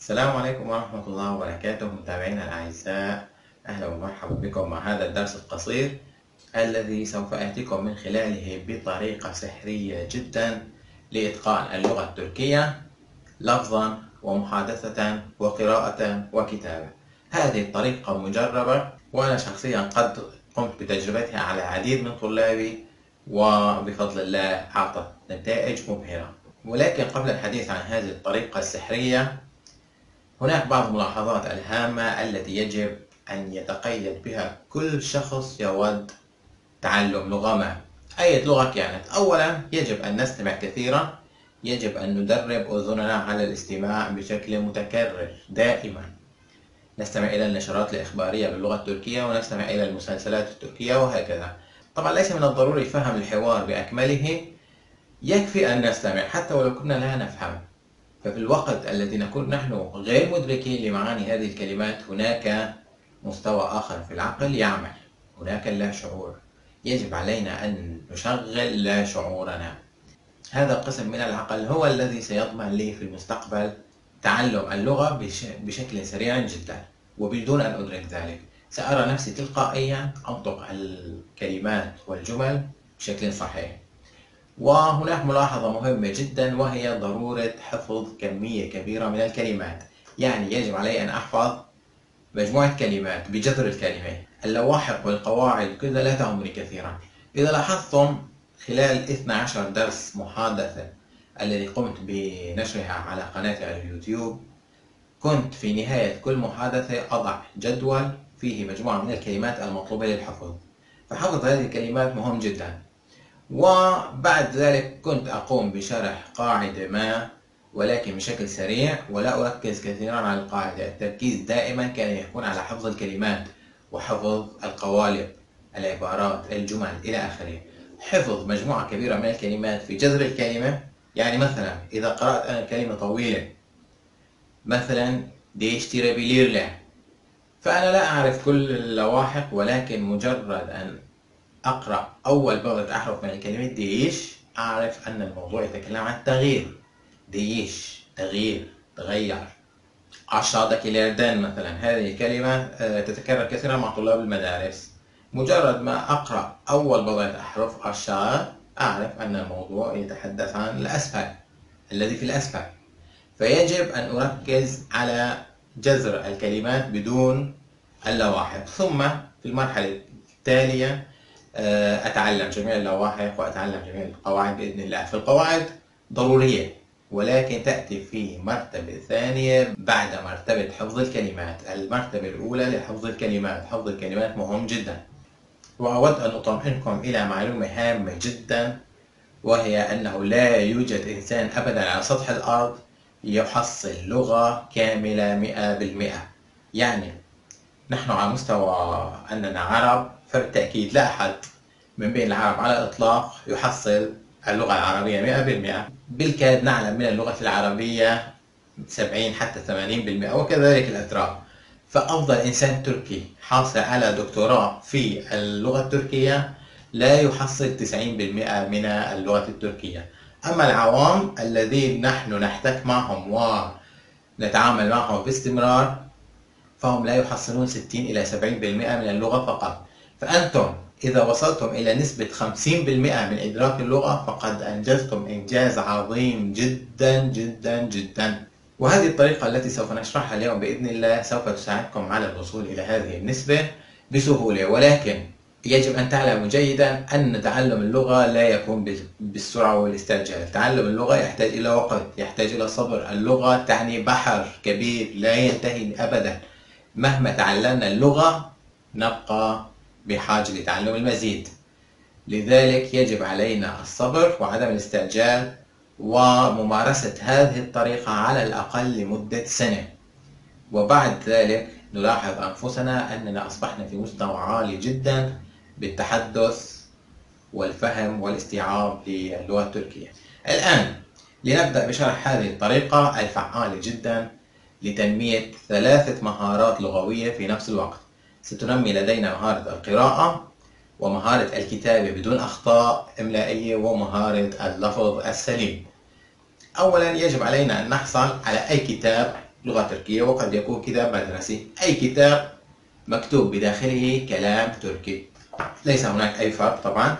السلام عليكم ورحمة الله وبركاته متابعينا الأعزاء، أهلا ومرحبا بكم مع هذا الدرس القصير الذي سوف آتيكم من خلاله بطريقة سحرية جدا لإتقان اللغة التركية لفظا ومحادثة وقراءة وكتابة. هذه الطريقة مجربة وأنا شخصيا قد قمت بتجربتها على العديد من طلابي وبفضل الله أعطت نتائج مبهرة. ولكن قبل الحديث عن هذه الطريقة السحرية هناك بعض الملاحظات الهامة التي يجب أن يتقيد بها كل شخص يود تعلم لغة ما، أي لغة كانت. أولا يجب أن نستمع كثيرا، يجب أن ندرب أذننا على الاستماع بشكل متكرر دائما، نستمع إلى النشرات الإخبارية باللغة التركية ونستمع إلى المسلسلات التركية وهكذا. طبعا ليس من الضروري فهم الحوار بأكمله، يكفي أن نستمع حتى ولو كنا لا نفهم. ففي الوقت الذي نكون نحن غير مدركين لمعاني هذه الكلمات هناك مستوى آخر في العقل يعمل، هناك اللا شعور، يجب علينا أن نشغل لا شعورنا. هذا القسم من العقل هو الذي سيضمن لي في المستقبل تعلم اللغة بشكل سريع جدا وبدون أن أدرك ذلك. سأرى نفسي تلقائيا أنطق الكلمات والجمل بشكل صحيح. وهناك ملاحظة مهمة جدا وهي ضرورة حفظ كمية كبيرة من الكلمات، يعني يجب علي أن أحفظ مجموعة كلمات بجذر الكلمة. اللواحق والقواعد كذا لا تهمني كثيرا. إذا لاحظتم خلال 12 درس محادثة الذي قمت بنشرها على قناتي على اليوتيوب كنت في نهاية كل محادثة أضع جدول فيه مجموعة من الكلمات المطلوبة للحفظ، فحفظ هذه الكلمات مهم جدا. وبعد ذلك كنت أقوم بشرح قاعدة ما ولكن بشكل سريع ولا أركز كثيرا على القاعدة. التركيز دائما كان يكون على حفظ الكلمات وحفظ القوالب، العبارات، الجمل إلى آخره. حفظ مجموعة كبيرة من الكلمات في جذر الكلمة، يعني مثلا إذا قرأت أنا كلمة طويلة مثلا ديشتري بليرلة، فأنا لا أعرف كل اللواحق ولكن مجرد أن أقرأ أول بضعة أحرف من الكلمة ديش أعرف أن الموضوع يتكلم عن التغيير. ديش تغيير، تغير. aşağıdaki ilerden مثلا، هذه الكلمة تتكرر كثيرا مع طلاب المدارس. مجرد ما أقرأ أول بضعة أحرف aşağı أعرف أن الموضوع يتحدث عن الأسفل، الذي في الأسفل. فيجب أن أركز على جذر الكلمات بدون اللواحق، ثم في المرحلة التالية أتعلم جميع اللواحق وأتعلم جميع القواعد بإذن الله. في القواعد ضرورية ولكن تأتي في مرتبة ثانية بعد مرتبة حفظ الكلمات. المرتبة الأولى لحفظ الكلمات، حفظ الكلمات مهم جدا. وأود أن أطمئنكم إلى معلومة هامة جدا وهي أنه لا يوجد إنسان أبدا على سطح الأرض يحصل لغة كاملة 100%. يعني نحن على مستوى أننا عرب فبالتأكيد لا أحد من بين العرب على الإطلاق يحصل اللغة العربية 100%، بالكاد نعلم من اللغة العربية 70 حتى 80% وكذلك الأتراك. فأفضل إنسان تركي حاصل على دكتوراه في اللغة التركية لا يحصل 90% من اللغة التركية. أما العوام الذين نحن نحتك معهم ونتعامل معهم باستمرار فهم لا يحصلون 60 إلى 70% من اللغة فقط. فأنتم إذا وصلتم إلى نسبة 50% من إدراك اللغة فقد أنجزتم إنجاز عظيم جدا جدا جدا. وهذه الطريقة التي سوف نشرحها اليوم بإذن الله سوف تساعدكم على الوصول إلى هذه النسبة بسهولة. ولكن يجب أن تعلموا جيدا أن تعلم اللغة لا يكون بالسرعة والاستعجال. تعلم اللغة يحتاج إلى وقت، يحتاج إلى صبر. اللغة تعني بحر كبير لا ينتهي أبدا. مهما تعلمنا اللغة نبقى بحاجة لتعلم المزيد، لذلك يجب علينا الصبر وعدم الاستعجال وممارسة هذه الطريقة على الأقل لمدة سنة. وبعد ذلك نلاحظ أنفسنا أننا أصبحنا في مستوى عالي جدا بالتحدث والفهم والاستيعاب للغة التركية. الآن لنبدأ بشرح هذه الطريقة الفعالة جدا لتنمية 3 مهارات لغوية في نفس الوقت. ستنمي لدينا مهارة القراءة ومهارة الكتابة بدون أخطاء إملائية ومهارة اللفظ السليم. أولا يجب علينا أن نحصل على أي كتاب لغة تركية، وقد يكون كتاب مدرسي، أي كتاب مكتوب بداخله كلام تركي، ليس هناك أي فرق طبعا.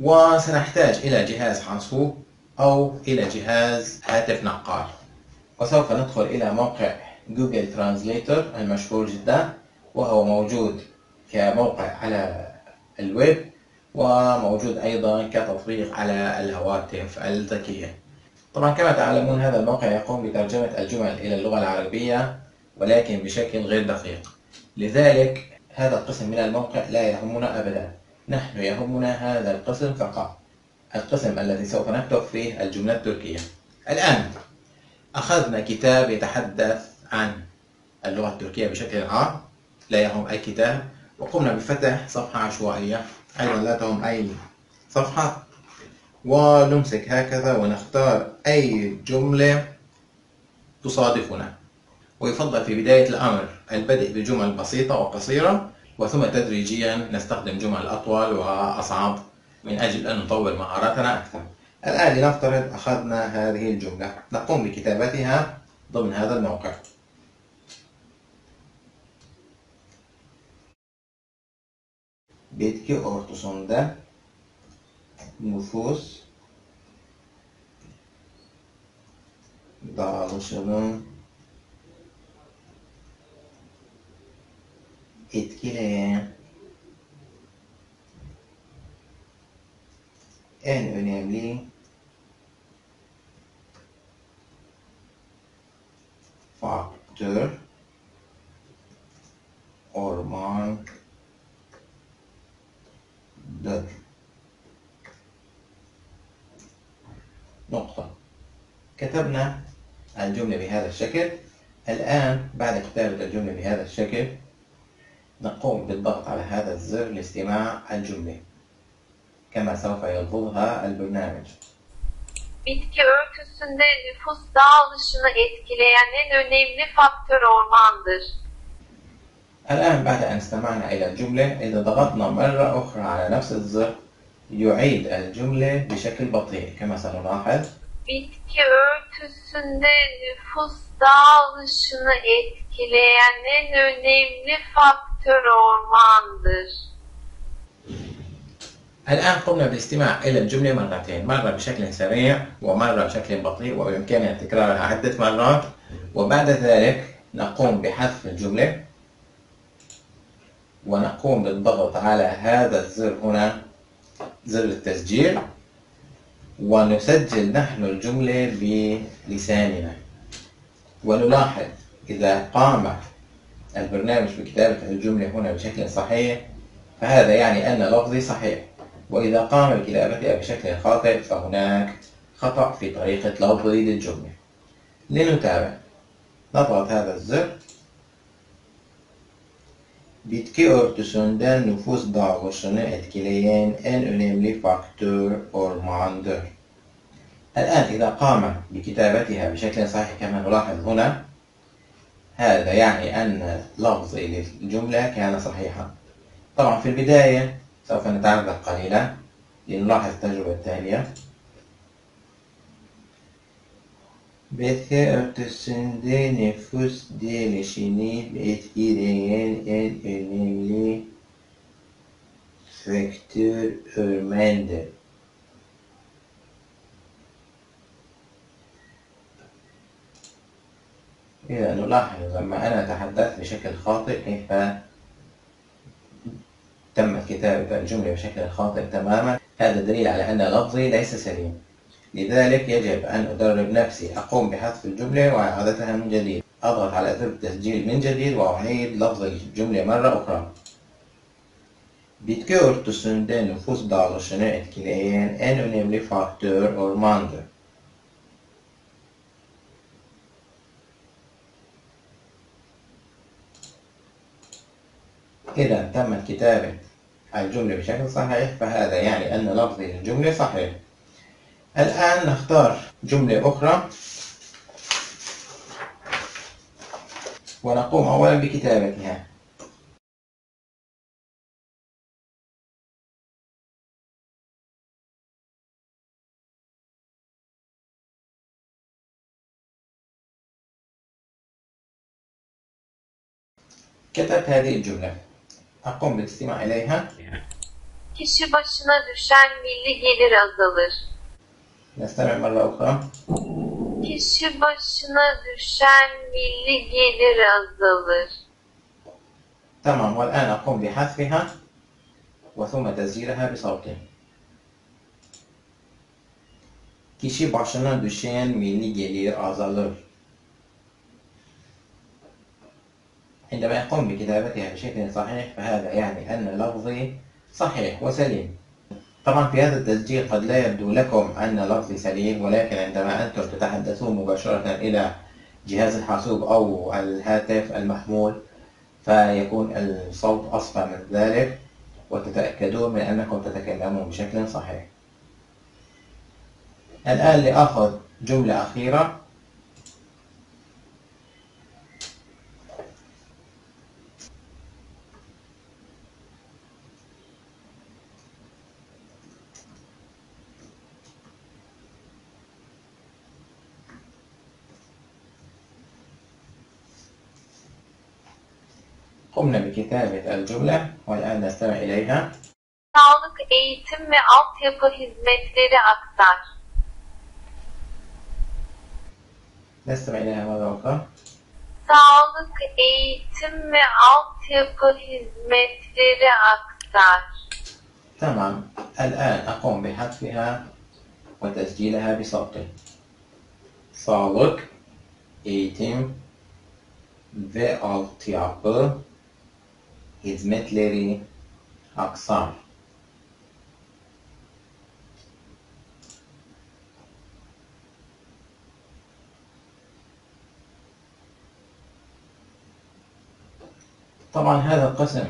وسنحتاج إلى جهاز حاسوب أو إلى جهاز هاتف نقال. وسوف ندخل إلى موقع جوجل ترانزليتر المشهور جدا، وهو موجود كموقع على الويب وموجود أيضا كتطبيق على الهواتف الذكية. طبعا كما تعلمون هذا الموقع يقوم بترجمة الجمل إلى اللغة العربية ولكن بشكل غير دقيق، لذلك هذا القسم من الموقع لا يهمنا أبدا، نحن يهمنا هذا القسم فقط، القسم الذي سوف نكتب فيه الجملة التركية. الآن أخذنا كتاب يتحدث عن اللغة التركية بشكل عام، لا يهم أي كتاب، وقمنا بفتح صفحة عشوائية أيضا لا تهم أي صفحة، ونمسك هكذا ونختار أي جملة تصادفنا. ويفضل في بداية الأمر البدء بجمل بسيطة وقصيرة، وثم تدريجيا نستخدم جمل أطول وأصعب من أجل أن نطور مهاراتنا أكثر. الآن لنفترض أخذنا هذه الجملة، نقوم بكتابتها ضمن هذا الموقع. Bitki ortasında nüfus dağılışının etkileyen en önemli faktör orman نقطة. كتبنا الجملة بهذا الشكل. الآن بعد كتابة الجملة بهذا الشكل نقوم بالضغط على هذا الزر لاستماع الجملة كما سوف يلفظها البرنامج. Bitki örtüsünde nüfus dağılışını etkileyen en önemli faktör ormandır. الآن بعد أن استمعنا إلى الجملة، إذا ضغطنا مرة أخرى على نفس الزر يعيد الجملة بشكل بطيء كما سنلاحظ. Bitki örtüsünde nüfus dağılışını etkileyen en önemli faktör ormandır. الآن قمنا بالاستماع إلى الجملة مرتين، مرة بشكل سريع ومرة بشكل بطيء، وبإمكاننا تكرارها عدة مرات. وبعد ذلك نقوم بحذف الجملة ونقوم بالضغط على هذا الزر هنا، زر التسجيل، ونسجل نحن الجملة بلساننا. ونلاحظ إذا قام البرنامج بكتابة الجملة هنا بشكل صحيح فهذا يعني أن لفظي صحيح، وإذا قام بكتابتها بشكل خاطئ فهناك خطأ في طريقة لفظي للجملة. لنتابع، نضغط هذا الزر. Bitki örtüsünde nüfus dağılışını etkileyen en önemli faktör ormandır. الآن إذا قام بكتابتها بشكل صحيح كما نلاحظ هنا، هذا يعني أن لفظي للجملة كان صحيحا. طبعا في البداية سوف نتعذب قليلا لنلاحظ التجربة التالية. Bitki örtüsünde nüfus dağılışını etkileyen en önemli faktör ormandır. إذا نلاحظ لما أنا أتحدث بشكل خاطئ كيف تمت كتابة الجملة بشكل خاطئ تماما، هذا دليل على أن لفظي ليس سليم، لذلك يجب أن أدرب نفسي، أقوم بحذف الجملة وإعادتها من جديد، أضغط على زر التسجيل من جديد وأعيد لفظ الجملة مرة أخرى. Bitki örtüsünde nüfus dağılışını etkileyen en önemli faktör ormandır. إذا تمت كتابة الجملة بشكل صحيح فهذا يعني أن لفظ الجملة صحيح. الآن نختار جملة أخرى ونقوم أولا بكتابتها. كتب هذه الجملة. أقوم بالاستماع إليها. كشي başına düşen milli gelir azalır. نستمع مرة أخرى. Kişi başına düşen milli gelir azalır. تمام، والآن أقوم بحذفها وثم تسجيلها بصوتي. Kişi başına düşen milli gelir azalır. عندما يقوم بكتابتها بشكل صحيح فهذا يعني أن لفظي صحيح وسليم. طبعا في هذا التسجيل قد لا يبدو لكم أن لفظي سليم، ولكن عندما أنتم تتحدثون مباشرة إلى جهاز الحاسوب أو الهاتف المحمول فيكون الصوت أصفى من ذلك، وتتأكدون من أنكم تتكلمون بشكل صحيح. الآن لأخذ جملة أخيرة. قمنا بكتابة الجملة والآن نستمع إليها. Sağlık, eğitim ve altyapı hizmetleri aktar. نستمع إليها مرة أخرى. Sağlık, eğitim ve altyapı hizmetleri aktar. تمام، الآن أقوم بحذفها وتسجيلها بصوتي. Sağlık, eğitim ve altyapı hizmetleri aksar. طبعا هذا القسم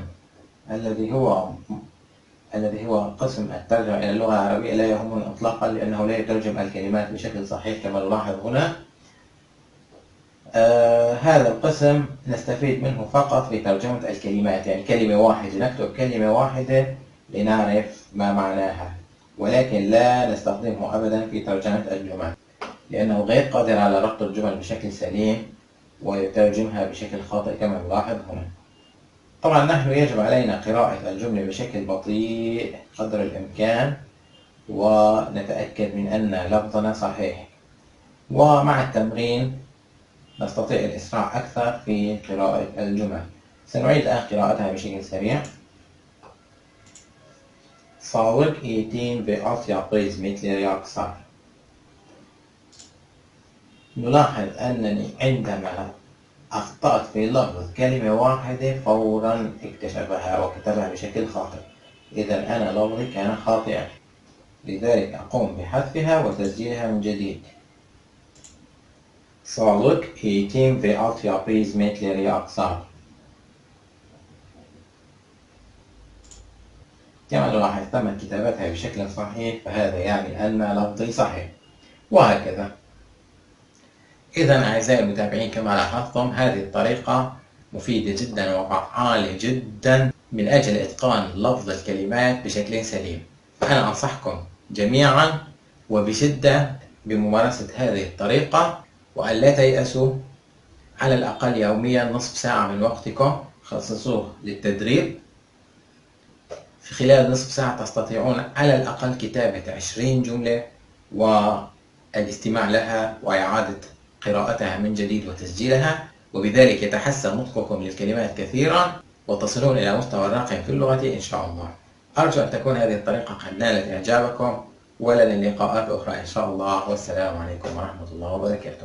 الذي هو قسم الترجمة إلى اللغة العربية لا يهمني إطلاقا، لأنه لا يترجم الكلمات بشكل صحيح كما نلاحظ هنا. هذا القسم نستفيد منه فقط في ترجمة الكلمات، يعني كلمة واحدة نكتب كلمة واحدة لنعرف ما معناها، ولكن لا نستخدمه أبدا في ترجمة الجمل، لأنه غير قادر على ربط الجمل بشكل سليم ويترجمها بشكل خاطئ كما نلاحظ هنا. طبعا نحن يجب علينا قراءة الجملة بشكل بطيء قدر الإمكان ونتأكد من أن لفظنا صحيح، ومع التمرين نستطيع الإسراع أكثر في قراءة الجمل. سنعيد الآن قراءتها بشكل سريع. Sağlık, eğitim ve altyapı hizmetleri aksar. نلاحظ أنني عندما أخطأت في لفظ كلمة واحدة فورا اكتشفها وكتبها بشكل خاطئ، إذا أنا لفظي كان خاطئا، لذلك أقوم بحذفها وتسجيلها من جديد. Sağlık, eğitim ve altyapı hizmetleri aksar. كما نلاحظ تمت كتابتها بشكل صحيح، فهذا يعني أن لفظي صحيح، وهكذا. إذا أعزائي المتابعين، كما لاحظتم هذه الطريقة مفيدة جدا وفعالة جدا من أجل إتقان لفظ الكلمات بشكل سليم. أنا أنصحكم جميعا وبشدة بممارسة هذه الطريقة، وأن لا تيأسوا، على الأقل يوميا نصف ساعة من وقتكم خصصوه للتدريب. في خلال نصف ساعة تستطيعون على الأقل كتابة 20 جملة والاستماع لها وإعادة قراءتها من جديد وتسجيلها، وبذلك يتحسن نطقكم للكلمات كثيرا وتصلون إلى مستوى راق في اللغة إن شاء الله. أرجو أن تكون هذه الطريقة قد نالت إعجابكم، ولنا لقاءات أخرى إن شاء الله، والسلام عليكم ورحمة الله وبركاته.